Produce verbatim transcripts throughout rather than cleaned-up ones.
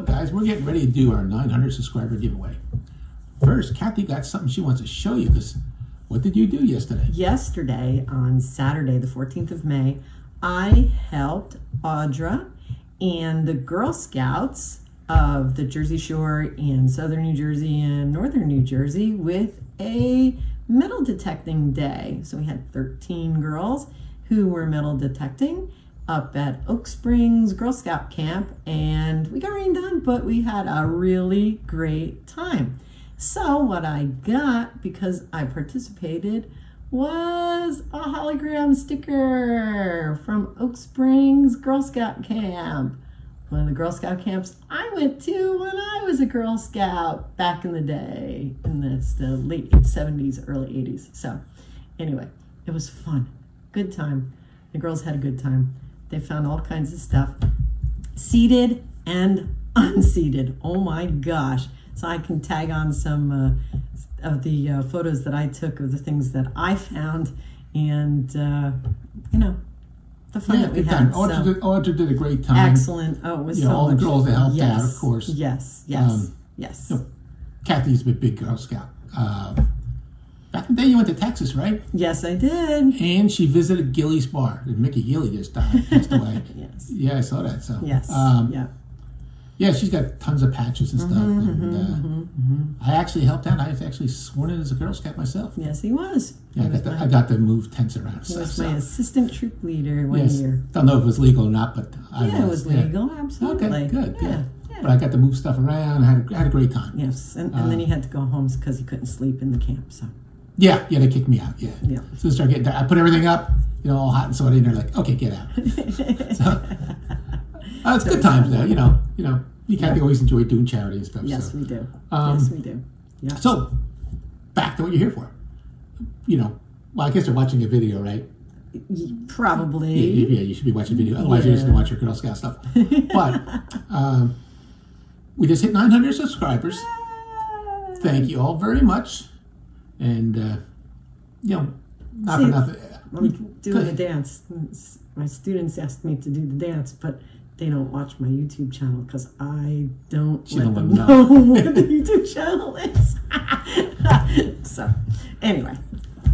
So guys, we're getting ready to do our nine hundred subscriber giveaway. First, Kathy got something she wants to show you, because what did you do yesterday? Yesterday, on Saturday, the fourteenth of May, I helped Audra and the Girl Scouts of the Jersey Shore and Southern New Jersey and Northern New Jersey with a metal detecting day. So we had thirteen girls who were metal detecting up at Oak Springs Girl Scout camp, and we got rained on, but we had a really great time. So what I got, because I participated, was a hologram sticker from Oak Springs Girl Scout camp, one of the Girl Scout camps I went to when I was a Girl Scout back in the day, and that's the late seventies, early eighties. So anyway, it was fun, good time. The girls had a good time. They found all kinds of stuff, seated and unseated. Oh my gosh. So I can tag on some uh, of the uh, photos that I took of the things that I found, and uh, you know, the fun yeah, that we had. Audra, so, did, Audra did a great time. Excellent. Oh, it was you so know, all much. The girls that helped yes. out, of course. Yes, yes, um, yes. You know, Kathy's a big Girl Scout. Uh, Back in the day, you went to Texas, right? Yes, I did. And she visited Gilly's Bar. Mickey Gilly just died, passed away. Yes. Yeah, I saw that. So. Yes. Um, yeah. Yeah, she's got tons of patches and stuff. Mm-hmm, and, uh, mm-hmm, mm-hmm. I actually helped out. I was actually sworn in as a Girl Scout myself. Yes, he was. Yeah, I got, to, I got to move tents around. He was so, my so. assistant troop leader one yes. year. I don't know if it was legal or not, but I yeah, was. Yeah, it was legal, yeah. absolutely. Okay, good, yeah. yeah. But I got to move stuff around. I had a, I had a great time. Yes, and, and uh, then he had to go home because he couldn't sleep in the camp, so. Yeah, yeah, they kicked me out. Yeah, yeah. So I start getting, I put everything up, you know, all hot and sweaty, and they're like, "Okay, get out." So uh, it's so good times though, you know. You know, you can't yeah. always enjoy doing charity and stuff. Yes, so. we do. Um, yes, we do. Yeah. So back to what you're here for. You know, well, I guess they're watching a video, right? Probably. Yeah, yeah, you should be watching a video. Otherwise, yeah. you're just gonna watch your Girl Scout stuff. But um, we just hit nine hundred subscribers. Yay. Thank you all very much. And, uh, you know, not See, for nothing. Let me do the dance. My students asked me to do the dance, but they don't watch my YouTube channel because I don't she let don't them know what the YouTube channel is. So, anyway.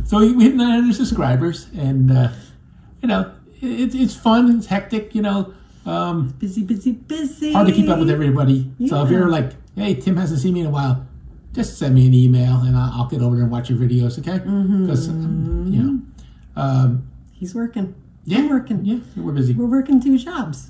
So we hit nine hundred subscribers, and, uh, you know, it, it's fun. It's hectic, you know. Um, busy, busy, busy. Hard to keep up with everybody. Yeah. So if you're like, hey, Tim hasn't seen me in a while, just send me an email, and I'll get over and watch your videos, okay? Because, mm-hmm. you know. Um, He's working. Yeah. I'm working. Yeah, we're busy. We're working two jobs.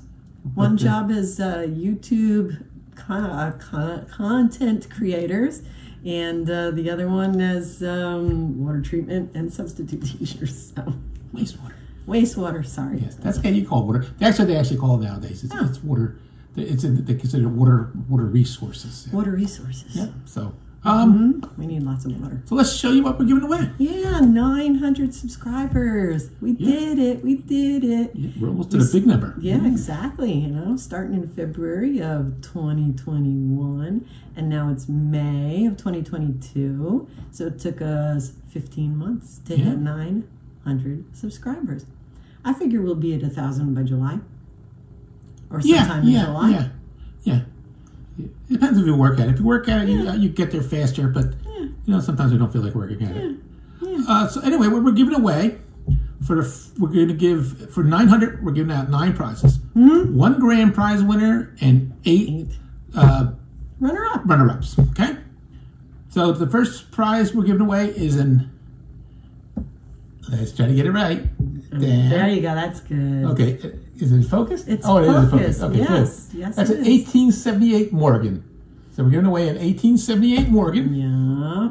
One okay. job is uh, YouTube con con content creators, and uh, the other one is um, water treatment and substitute teachers. So. Wastewater. Wastewater, sorry. Yes, that's what you call water. That's what they actually call it nowadays. It's, oh. it's water. It's in, they consider water, water resources. Yeah. Water resources. Yeah, so. Um, mm-hmm. We need lots of water. So let's show you what we're giving away. Yeah, nine hundred subscribers. We yeah. did it. We did it. Yeah, we're almost we, at a big number. Yeah, mm. exactly. You know, starting in February of twenty twenty-one, and now it's May of twenty twenty-two. So it took us fifteen months to yeah. hit nine hundred subscribers. I figure we'll be at a thousand by July, or sometime yeah, in yeah, July. Yeah. Yeah. It depends if you work at it. If you work at it, yeah. you, you get there faster, but yeah. you know, sometimes we don't feel like working at yeah. it. Yeah. Uh, so anyway, what we're giving away for the, we're going to give for nine hundred. We're giving out nine prizes. Mm-hmm. One grand prize winner and eight, eight. Uh, runner up runner ups. Okay. So the first prize we're giving away is an. Let's try to get it right. There, there you go. That's good. Okay. Is it focused? It's oh, it focused. is focused. Okay, yes, good. Yes, That's an eighteen seventy-eight Morgan. So we're giving away an eighteen seventy-eight Morgan. Yeah.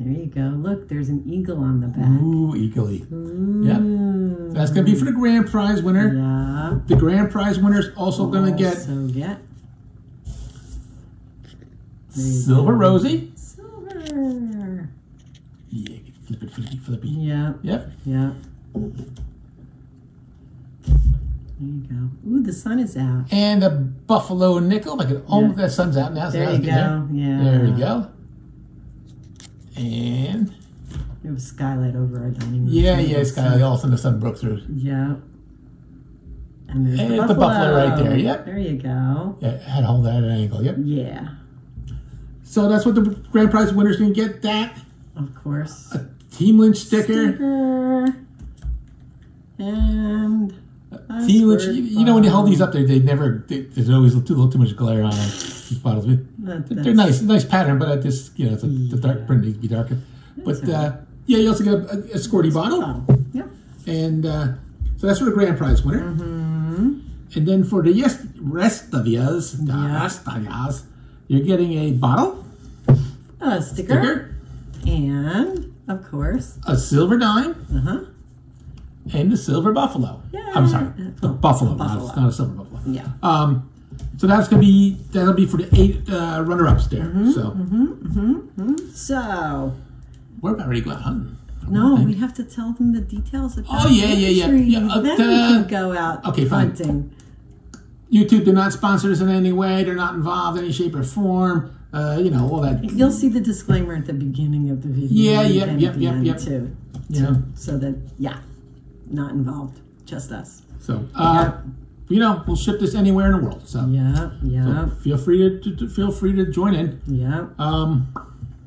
There you go. Look, there's an eagle on the back. Ooh, eagle-y. Ooh. Yeah. So that's going to be for the grand prize winner. Yeah. The grand prize winner is also oh, going to get... Also get... Silver go. Rosie. Silver. Yeah. Flip it, flippy, flippy. Yeah. Yep. Yeah. There you go. Ooh, the sun is out. And a buffalo nickel. I can almost yeah. that sun's out now. So there you go. There. Yeah. There we go. And we have a skylight over our dining room. Yeah, yeah. Skylight. All of a sudden, the sun broke through. Yeah. And there's and the, buffalo. the buffalo right there. Yep. There you go. Yeah, had to hold that at an angle. Yep. Yeah. So that's what the grand prize winners can get. That. Of course. A Team Lynch sticker. sticker. And. Team Lynch. You, you know when you hold these up there, they never. They, there's always a little too much glare on them. These bottles. But they're nice, nice pattern, but I just you know it's a, yeah. the dark print needs to be darker. That's but right. uh, yeah, you also get a, a, a squirty bottle. bottle. Yeah. And. Uh, So that's for the grand prize winner. Mm-hmm. And then for the yes, rest of yas, the yeah. rest of yas, you're getting a bottle, a sticker, sticker, and of course, a silver dime, uh-huh. and a silver buffalo. Yay. I'm sorry, the buffalo, buffalo. Not, not a silver buffalo. Yeah. Um, so that's gonna be that'll be for the eight uh, runner-ups there. Mm-hmm, so. Mm-hmm, mm-hmm, mm-hmm. So. We're about ready to go out hunting. No, we have to tell them the details about Oh, yeah, yeah, yeah. yeah uh, then the, we can go out okay, hunting. Fine. YouTube, they're not sponsors in any way. They're not involved in any shape or form. Uh, you know, all that. You'll see the disclaimer at the beginning of the video. Yeah, yeah, yeah, yeah, yeah. Too. Yeah. So that, yeah, not involved. Just us. So, uh, yeah. you know, we'll ship this anywhere in the world. So Yeah, yeah. So feel free to, to, to feel free to join in. Yeah. Um,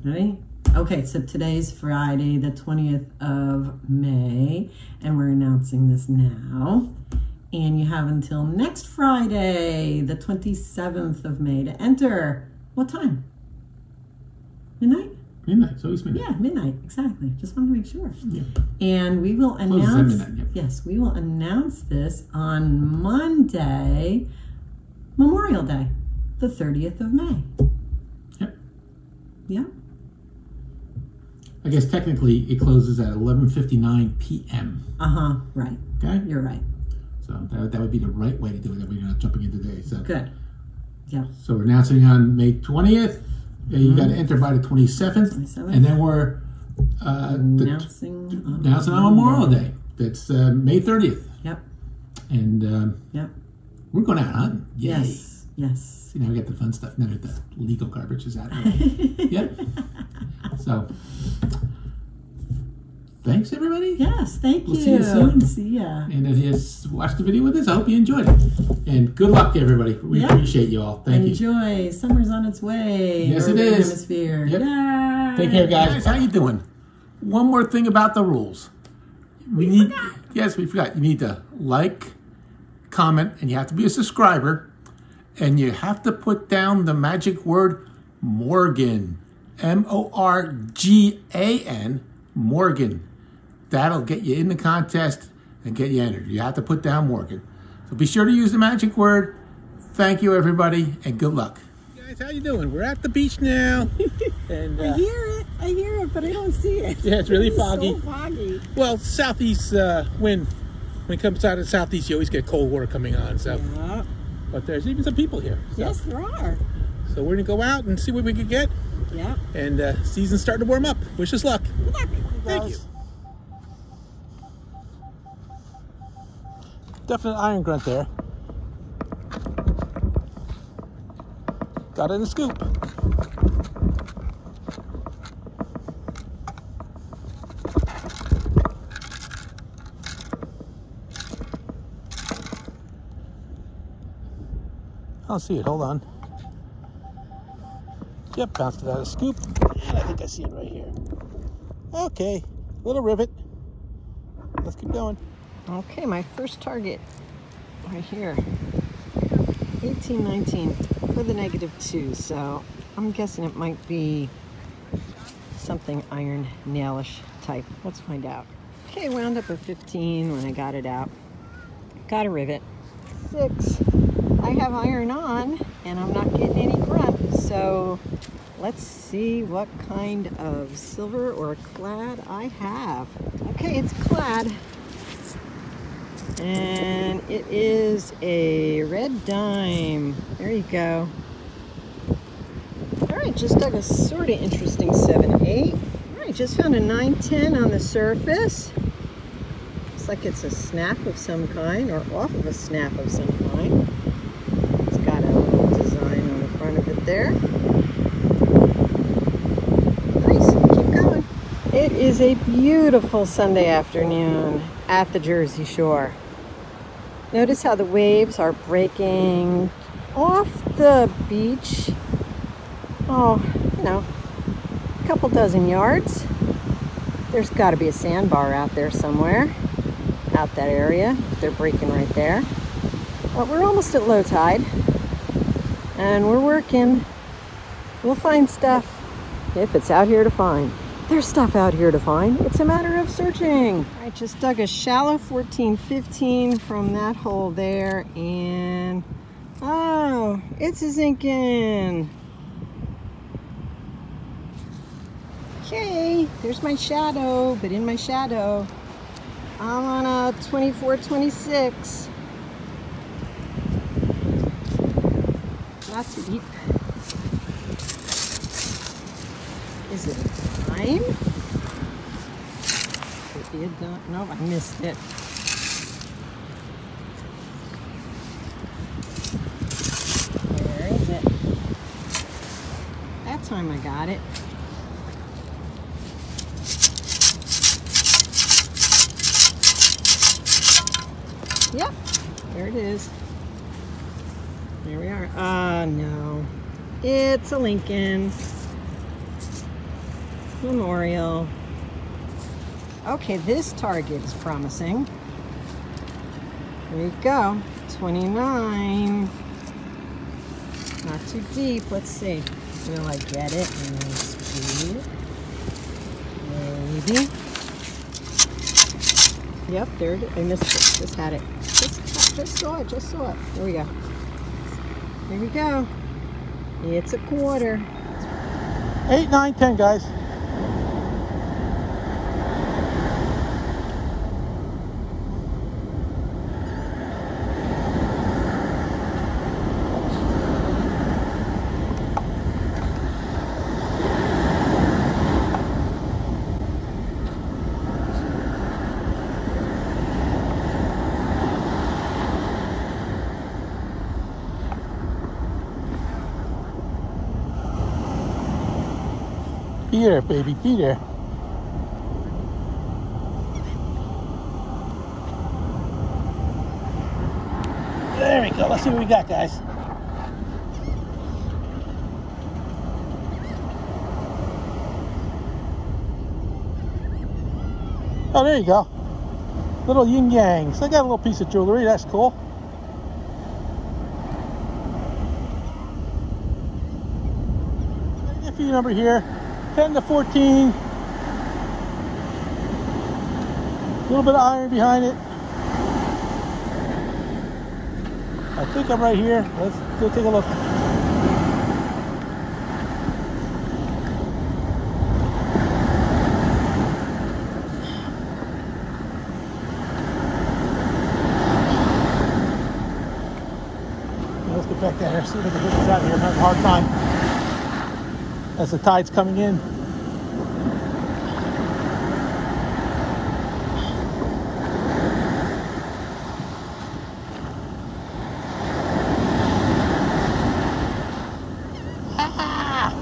Ready? Okay, so today's Friday, the twentieth of May, and we're announcing this now. And you have until next Friday, the twenty-seventh of May, to enter. What time? Midnight? Midnight, it's always midnight. Yeah, midnight, exactly. Just wanted to make sure. Yeah. And we will announce, midnight, yep. yes, we will announce this on Monday, Memorial Day, the thirtieth of May. Yep. Yep. I guess technically it closes at eleven fifty-nine p m Uh-huh, right. Okay? You're right. So that, that would be the right way to do it, that we're not jumping in today. So. Good. Yeah. So we're announcing on May twentieth. Mm-hmm. You got to enter by the twenty-seventh. twenty-seventh. And then we're uh, announcing, the, on, announcing on Memorial Day. Day. That's uh, May thirtieth. Yep. And um, yep. we're going out hunting. Yay. Yes, yes. See, now we got the fun stuff. Now that the legal garbage is out of the way. Yep. So, thanks everybody. Yes, thank we'll you. See you soon. See ya. And if you watched the video with us, I hope you enjoyed it. And good luck to everybody. We yep. appreciate you all. Thank Enjoy. you. Enjoy. Summer's on its way. Yes, it is. Hemisphere. Yep. Yay. Take care, guys. Yes. How you doing? One more thing about the rules. We, we need. Forgot. Yes, we forgot. You need to like, comment, and you have to be a subscriber. And you have to put down the magic word Morgan. M O R G A N, Morgan. That'll get you in the contest and get you entered. You have to put down Morgan. So be sure to use the magic word. Thank you, everybody, and good luck. Guys, how you doing? We're at the beach now. and, uh, I hear it. I hear it, but I don't see it. Yeah, it's really it foggy. So foggy. Well, southeast uh, wind. When it comes out of the southeast, you always get cold water coming on. So. Yeah. But there's even some people here. So. Yes, there are. So we're going to go out and see what we can get. Yeah. And uh, season's starting to warm up. Wish us luck. Good luck. Thank you. Definite iron grunt there. Got it in the scoop. I don't see it. Hold on. Yep, bounced it out of the scoop. And I think I see it right here. Okay, little rivet. Let's keep going. Okay, my first target right here. eighteen nineteen for the negative two. So I'm guessing it might be something iron nailish type. Let's find out. Okay, wound up at fifteen when I got it out. Got a rivet. Six. I have iron on and I'm not getting any grunt, so let's see what kind of silver or clad I have. Okay, it's clad and it is a red dime. There you go. All right, just dug a sort of interesting seven eight. All right, just found a nine ten on the surface. Looks like it's a snap of some kind or off of a snap of some kind. There. Nice, keep going. It is a beautiful Sunday afternoon at the Jersey Shore. Notice how the waves are breaking off the beach. Oh, you know, a couple dozen yards. There's got to be a sandbar out there somewhere, out that area, if they're breaking right there. But we're almost at low tide, and we're working. We'll find stuff, if it's out here to find. There's stuff out here to find. It's a matter of searching. I just dug a shallow fourteen fifteen from that hole there, and oh, it's a zinkin'. Okay, there's my shadow, but in my shadow, I'm on a twenty-four twenty-six. Not too deep. Is it time? It did not. No, I missed it. Where is it? That time I got it. Yep, there it is. There we are. Ah, uh, no. It's a Lincoln Memorial. Okay, this target is promising. There you go. twenty-nine. Not too deep. Let's see. Will I get it? Maybe. Yep, there it is. I missed it. Just had it. Just, just saw it. Just saw it. There we go. There we go. It's a quarter. Eight, nine, ten, guys. Peter, baby, Peter. There we go. Let's see what we got, guys. Oh, there you go. Little yin yang. So I got a little piece of jewelry. That's cool. Get a few number here. ten to fourteen, a little bit of iron behind it. I think I'm right here. Let's go take a look. Now let's get back down here, see if we can get this out here. I'm having a hard time as the tide's coming in. Ah!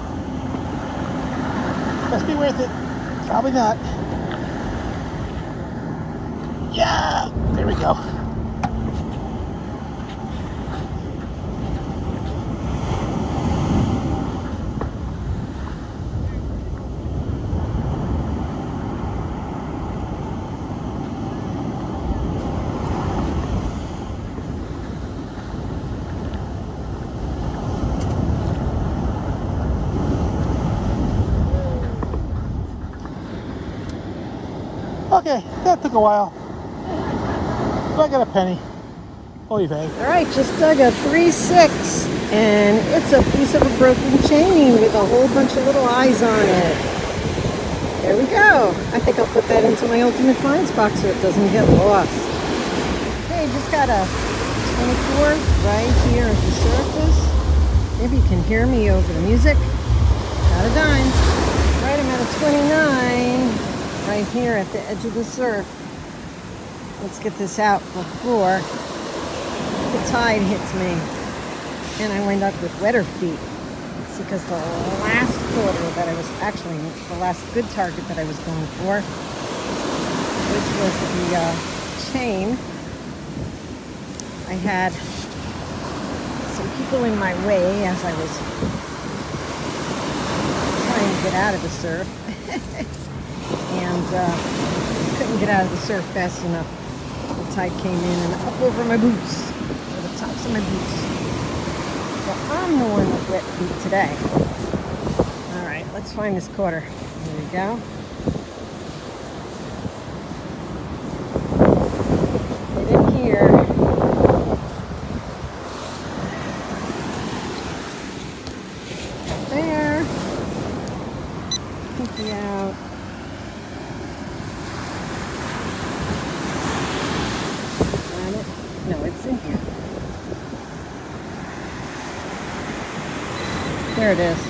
Must be worth it. Probably not. Yeah! There we go. Okay, that took a while, but I got a penny. Oy vey. All right, just dug a three six, and it's a piece of a broken chain with a whole bunch of little eyes on it. There we go. I think I'll put that into my ultimate finds box so it doesn't get lost. Okay, just got a twenty-four right here at the surface. Maybe you can hear me over the music. Got a dime. All right, I'm at a twenty-nine. Right here at the edge of the surf. Let's get this out before the tide hits me and I wind up with wetter feet. It's because the last quarter that I was actually, the last good target that I was going for, which was the uh, chain, I had some people in my way as I was trying to get out of the surf. and uh, couldn't get out of the surf fast enough. The tide came in and up over my boots, over the tops of my boots. So I'm the one with wet feet today. All right, let's find this quarter. There we go. There it is.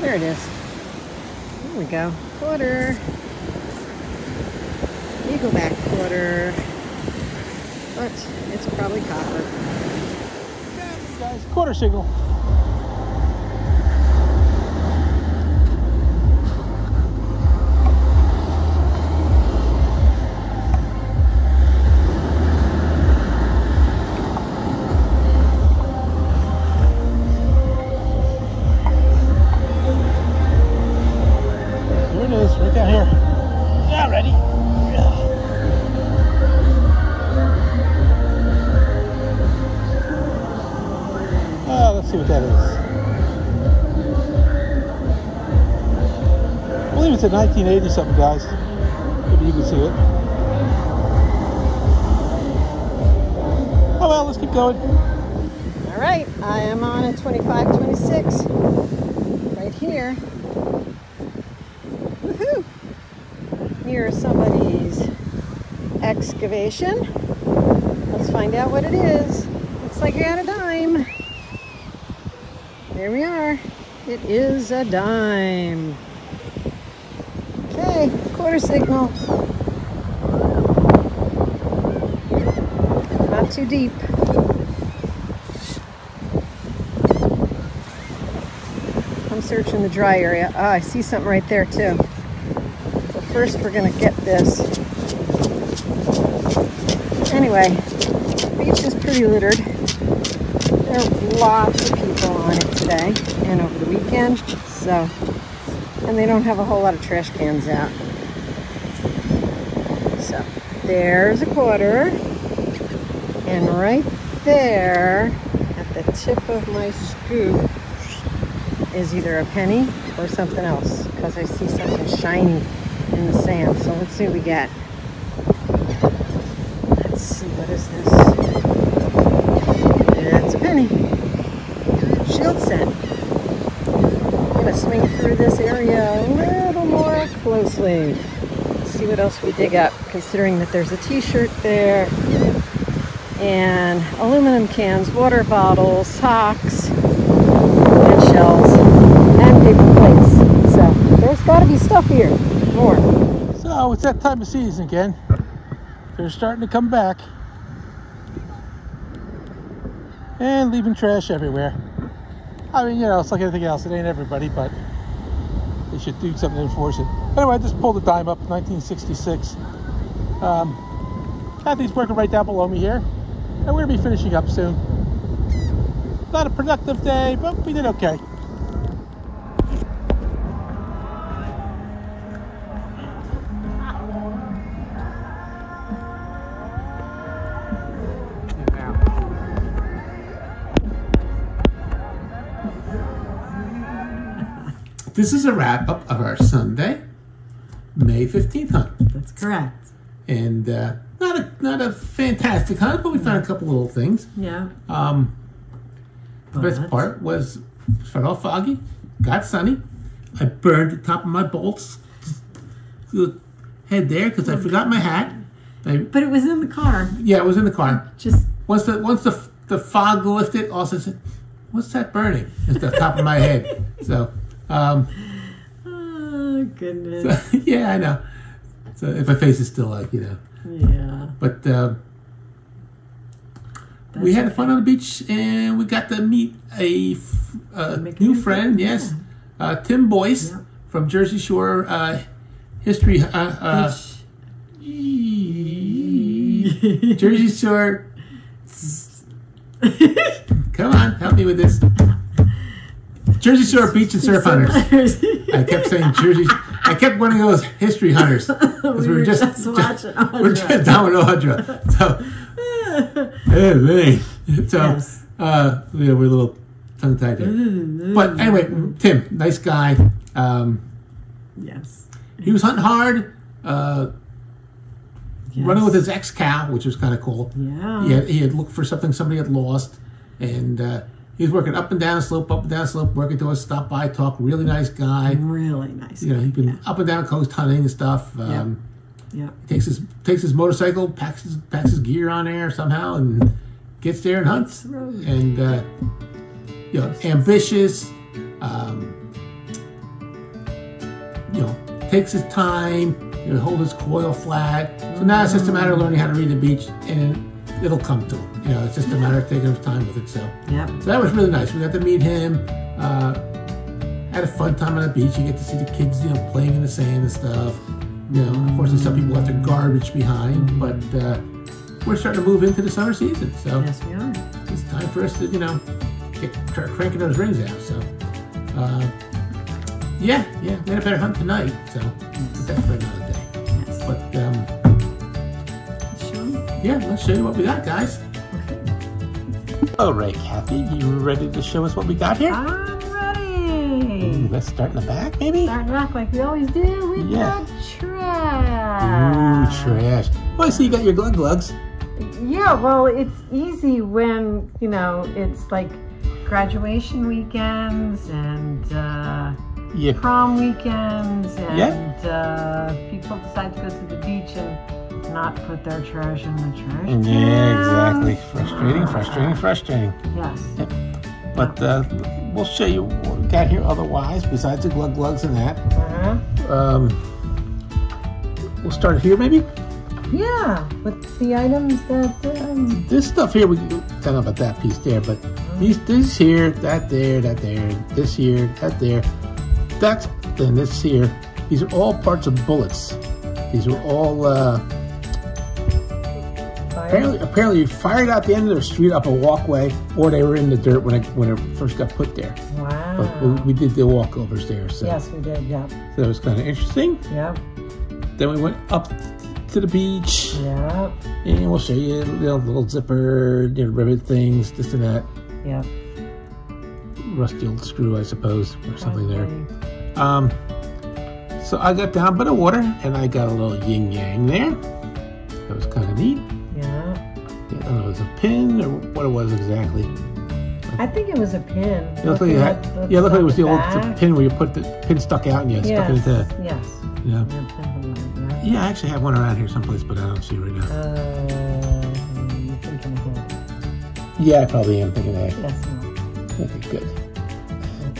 There it is. There we go. Quarter. Eagle back quarter. But it's probably copper. Guys, quarter signal. Let's see what that is. I believe it's a nineteen eighty something, guys. Maybe you can see it. Oh well, let's keep going. All right, I am on at twenty-five twenty-six. Right here. Woohoo! Near somebody's excavation. Let's find out what it is. Looks like you're out of dime. There we are. It is a dime. Okay, quarter signal. Not too deep. I'm searching the dry area. Ah, I see something right there too. But first we're gonna get this. Anyway, the beach is pretty littered. There are lots of people on it today and over the weekend, so, and they don't have a whole lot of trash cans out. So, there's a quarter, and right there, at the tip of my scoop, is either a penny or something else, because I see something shiny in the sand, so let's see what we get. Let's see, what is this? Shield scent. I'm going to swing through this area a little more closely. Let's see what else we dig up, considering that there's a t-shirt there, and aluminum cans, water bottles, socks, and shells, and paper plates. So there's got to be stuff here. More. So it's that time of season again. They're starting to come back. And leaving trash everywhere. I mean, you know, it's like anything else. It ain't everybody, but they should do something to enforce it. Anyway, I just pulled a dime up, nineteen sixty-six. Um, Kathy's working right down below me here, and we're going to be finishing up soon. Not a productive day, but we did okay. This is a wrap-up of our Sunday, May fifteenth hunt. That's correct. And uh, not a not a fantastic hunt, but we found a couple little things. Yeah. Um, the but best part was, started off foggy, got sunny. I burned the top of my bolts head there because I forgot my hat. I, but it was in the car. Yeah, it was in the car. Just once the once the the fog lifted, also said, "What's that burning?" It's the top of my head. So. Um, oh, goodness. So, yeah, I know. So if my face is still like, you know. Yeah. But uh, we had okay. fun on the beach, and we got to meet a, a new friend, yes, yeah. uh, Tim Boyce yeah. from Jersey Shore. Uh, history, uh, uh, Jersey Shore. Come on, help me with this. Jersey Shore Beach and Surf Hunters. I kept saying Jersey. I kept wanting those history hunters because we, we were just, just watching. Just, we're just down with Audra. So, hey, so yes. uh, yeah, we're a little tongue tied there. But anyway, Tim, nice guy. Um, yes, he was hunting hard. Uh, Yes. Running with his ex-cow, which was kind of cool. Yeah. He had, he had looked for something somebody had lost. And uh, he was working up and down the slope, up and down the slope, working towards stop by, talk. Really nice guy. Really nice you guy. Know, he'd been yeah. up and down coast hunting and stuff. Um, yeah. yeah. Takes his takes his motorcycle, packs his, packs his gear on there somehow, and gets there and hunts. Really. And, uh, you know, ambitious. Um, you know, takes his time. It would hold his coil flat. So now it's just a matter of learning how to read the beach, and it'll come to him. You know, it's just a matter of taking his time with it. So, yep. so that was really nice. We got to meet him. Uh, had a fun time on the beach. You get to see the kids, you know, playing in the sand and stuff. You know, of course, there's some people left their garbage behind, but uh, we're starting to move into the summer season. So yes, we are. It's time for us to, you know, get, start cranking those rings out. So. Uh, Yeah, yeah, we had a better hunt tonight, so but that's for another day. Yes. But, um, let's show you. Yeah, let's show you what we got, guys. Okay. All right, Kathy, you ready to show us what we got here? I'm ready. Ooh, let's start in the back, maybe? Start in the back like we always do with yeah. the trash. Ooh, trash. Well, I see you got your glug glugs. Yeah, well, it's easy when, you know, it's like graduation weekends and, uh, Yeah. prom weekends and yeah. uh, people decide to go to the beach and not put their trash in the trash can. Yeah, exactly. Frustrating, frustrating, frustrating. Yes. Yeah. But uh, we'll show you what we got here otherwise, besides the glug glugs and that. Uh-huh. Um, we'll start here maybe? Yeah, with the items that... Um... This stuff here, we I don't know about that piece there, but mm. these, this here, that there, that there, this here, that there. That's then this here. These are all parts of bullets. These are all uh, apparently apparently fired out the end of the street up a walkway, or they were in the dirt when it when it first got put there. Wow! But we, we did the walkovers there. So yes, we did. Yeah. So that was kind of interesting. Yeah. Then we went up to the beach. Yeah. And we'll show you the little, little zipper, you know, ribbon things, this and that. Yeah. Rusty old screw, I suppose, or something there. Um, so I got down by the water, and I got a little yin-yang there. That was kind of neat. Yeah. I don't know, it was a pin, or what it was exactly. I think it was a pin. It looked like it had, looked yeah, it looked like it was the back. old the pin where you put the pin stuck out, and you yes. stuck it into... Yes, you know. yes. Yeah, I actually have one around here someplace, but I don't see it right now. Uh, you're thinking of it. Yeah, I probably am thinking of it. Yes, no. Okay, good.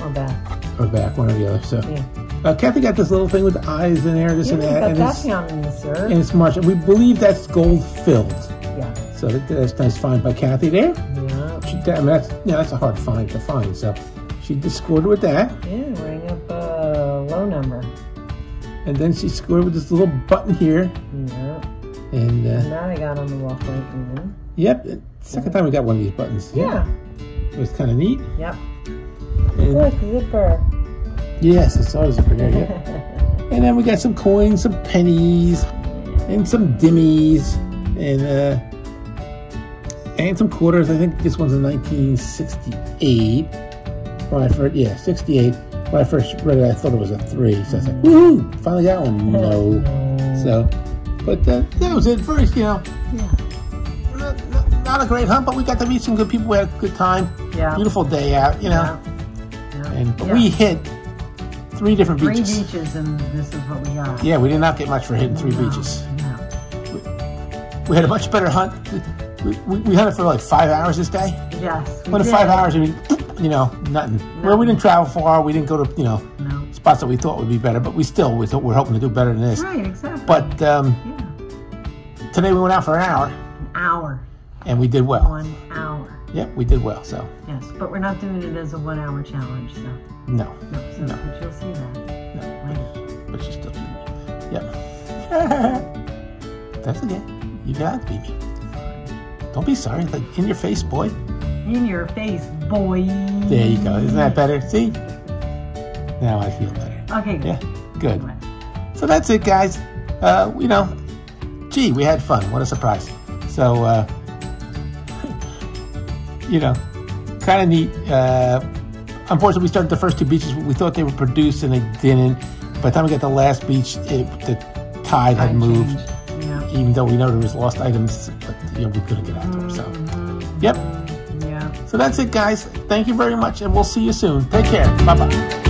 Or back. Or back, one or the other. So, yeah. uh, Kathy got this little thing with the eyes in there, this yeah, and that. But and that's down in the surf. And it's marsh. We believe that's gold filled. Yeah. So that's a nice find by Kathy there. Yeah. She, I mean, that's, yeah, that's a hard find to find. So she just scored with that. Yeah, rang up a low number. And then she scored with this little button here. Yeah. And uh, now I got on the walkway. Mm-hmm. Yep. Second time we got one of these buttons. Yeah. yeah. It was kind of neat. Yep. And look, zipper. Yes, I saw a zipper there, yeah. And then we got some coins, some pennies, and some dimmies, and uh, and some quarters. I think this one's in nineteen sixty-eight. When I first, yeah, sixty-eight. When I first read it, I thought it was a three. So I was like, woohoo, finally got one. No. So, but uh, that was it first, you know. Yeah. Not, not, not a great hunt, but we got to meet some good people. We had a good time. Yeah. Beautiful day out, you know. Yeah. And, but yeah. we hit three different three beaches. Three beaches, and this is what we got. Yeah, we did not get much for hitting three no, beaches. No. We, we had a much better hunt. We, we, we hunted for like five hours this day. Yes, we But in five hours, I mean, you know, nothing. nothing. Well, we didn't travel far. We didn't go to, you know, no. spots that we thought would be better. But we still, we thought we were hoping to do better than this. Right, exactly. But um, yeah. today we went out for an hour. An hour. And we did well. One hour. Yep, we did well, so. Yes, but we're not doing it as a one-hour challenge, so. No. No, so no. But you'll see that. No, right. but, but you still do. Yeah. That's okay. You got to be me. Don't be sorry. Like, in your face, boy. In your face, boy. There you go. Isn't that better? See? Now I feel better. Okay, good. Yeah, good. Good. So that's it, guys. Uh, you know, gee, we had fun. What a surprise. So, uh, you know, kind of neat. Uh, unfortunately, we started the first two beaches. We thought they were produced, and they didn't. By the time we got to the last beach, it, the tide had moved. Yeah. Even though we know there was lost items, but, you know, we couldn't get out to them. So, yep. Yeah. So that's it, guys. Thank you very much, and we'll see you soon. Take care. Bye-bye.